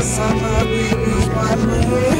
Sana bibi manu.